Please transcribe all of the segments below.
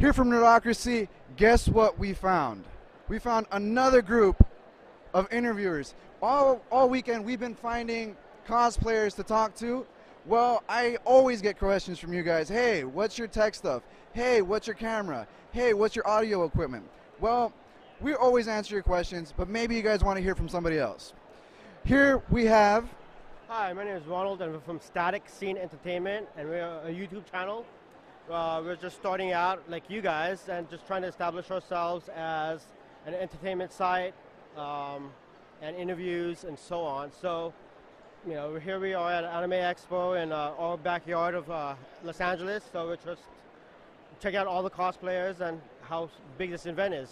Here from Nerdacracy, guess what we found? We found another group of interviewers. All weekend we've been finding cosplayers to talk to. Well, I always get questions from you guys. Hey, what's your tech stuff? Hey, what's your camera? Hey, what's your audio equipment? Well, we always answer your questions, but maybe you guys want to hear from somebody else. Here we have... Hi, my name is Ronald, and we're from Static Scene Entertainment, and we're a YouTube channel. We're just starting out like you guys and just trying to establish ourselves as an entertainment site and interviews and so on. So, you know, here we are at Anime Expo in our backyard of Los Angeles. So we're just checking out all the cosplayers and how big this event is.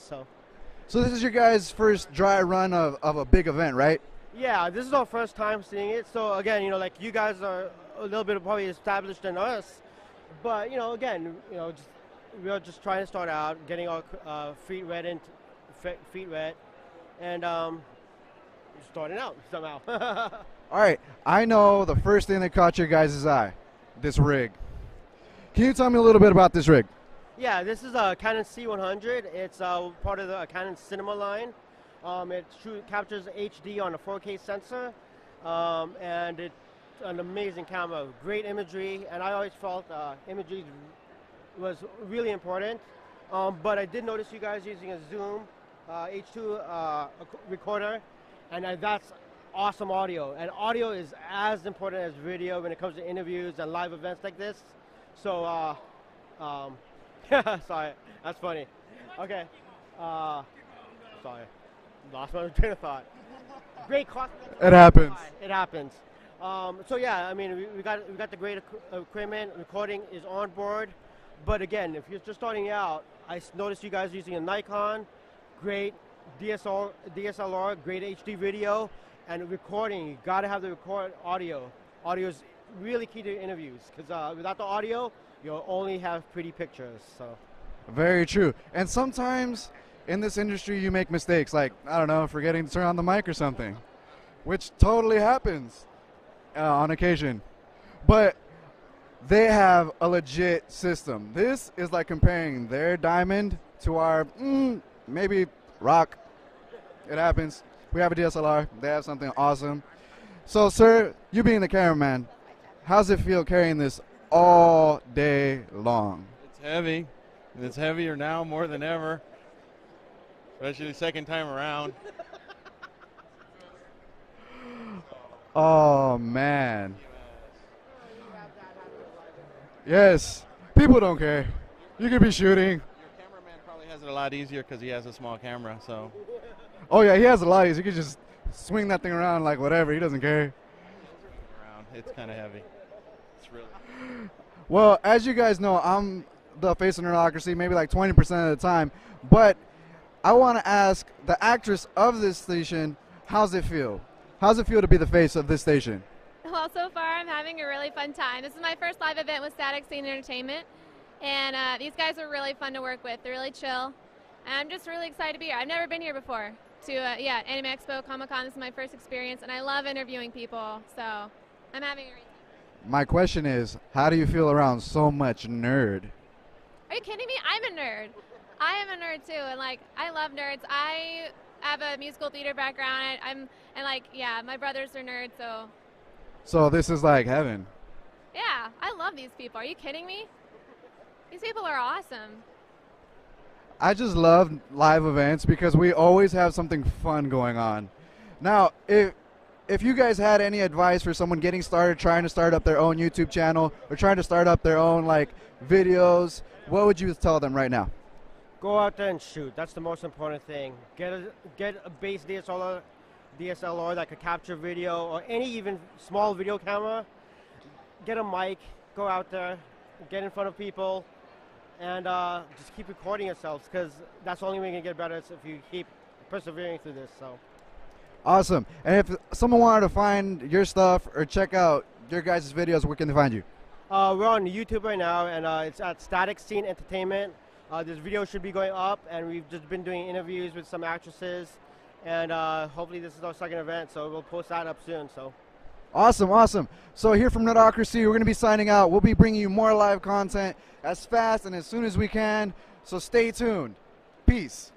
So this is your guys' first dry run of a big event, right? Yeah, this is our first time seeing it. So again, you know, like you guys are a little bit probably established than us, but you know, again, you know, we are just trying to start out, getting our feet wet, and starting out somehow. All right, I know the first thing that caught your guys' eye, this rig. Can you tell me a little bit about this rig? Yeah, this is a Canon C100. It's part of the Canon Cinema line. It captures HD on a 4K sensor, and it's an amazing camera, great imagery, and I always felt imagery was really important, but I did notice you guys using a Zoom H2 recorder, and that's awesome audio, and audio is as important as video when it comes to interviews and live events like this, so, sorry, that's funny, okay, sorry. Lost my train of thought. Great cost. It happens. It happens. So yeah, I mean, we got the great equipment. Recording is on board, but again, if you're just starting out, I noticed you guys using a Nikon, great DSLR, great HD video, and recording. You got to have the record audio. Audio is really key to interviews because without the audio, you'll only have pretty pictures. So. Very true. And sometimes. In this industry, you make mistakes like, I don't know, forgetting to turn on the mic or something, which totally happens on occasion. But they have a legit system. This is like comparing their diamond to our, maybe rock. It happens. We have a DSLR. They have something awesome. So, sir, you being the cameraman, how's it feel carrying this all day long? It's heavy. It's heavier now more than ever. Especially the second time around. Oh, man. Yes. People don't care. You could be shooting. Your cameraman probably has it a lot easier because he has a small camera, so. Oh, yeah, he has a lot easier. He can just swing that thing around like whatever. He doesn't care. It's kind of heavy. It's really heavy. Well, as you guys know, I'm the face of Nerdacracy maybe like 20% of the time, but I want to ask the actress of this station, how's it feel? How's it feel to be the face of this station? Well, so far I'm having a really fun time. This is my first live event with Static Scene Entertainment, and these guys are really fun to work with. They're really chill. I'm just really excited to be here. I've never been here before to Anime Expo, Comic-Con. This is my first experience, and I love interviewing people, so I'm having a great time. My question is, how do you feel around so much nerd? Are you kidding me? I'm a nerd. I am a nerd too, and like I love nerds. I have a musical theater background. Yeah, my brothers are nerds, so. So this is like heaven. Yeah, I love these people. Are you kidding me? These people are awesome. I just love live events because we always have something fun going on. Now, if you guys had any advice for someone getting started, trying to start up their own YouTube channel or trying to start up their own like videos, what would you tell them right now? Go out there and shoot. That's the most important thing. Get a base DSLR that could capture video or any even small video camera. Get a mic. Go out there. Get in front of people, and just keep recording yourselves because that's the only way you're gonna get better is if you keep persevering through this. So. Awesome. And if someone wanted to find your stuff or check out your guys' videos, where can they find you? We're on YouTube right now, and it's at Static Scene Entertainment. This video should be going up, and we've just been doing interviews with some actresses, and hopefully this is our second event, so we'll post that up soon. So, awesome, awesome. So here from Nerdacracy, we're going to be signing out. We'll be bringing you more live content as fast and as soon as we can. So stay tuned. Peace.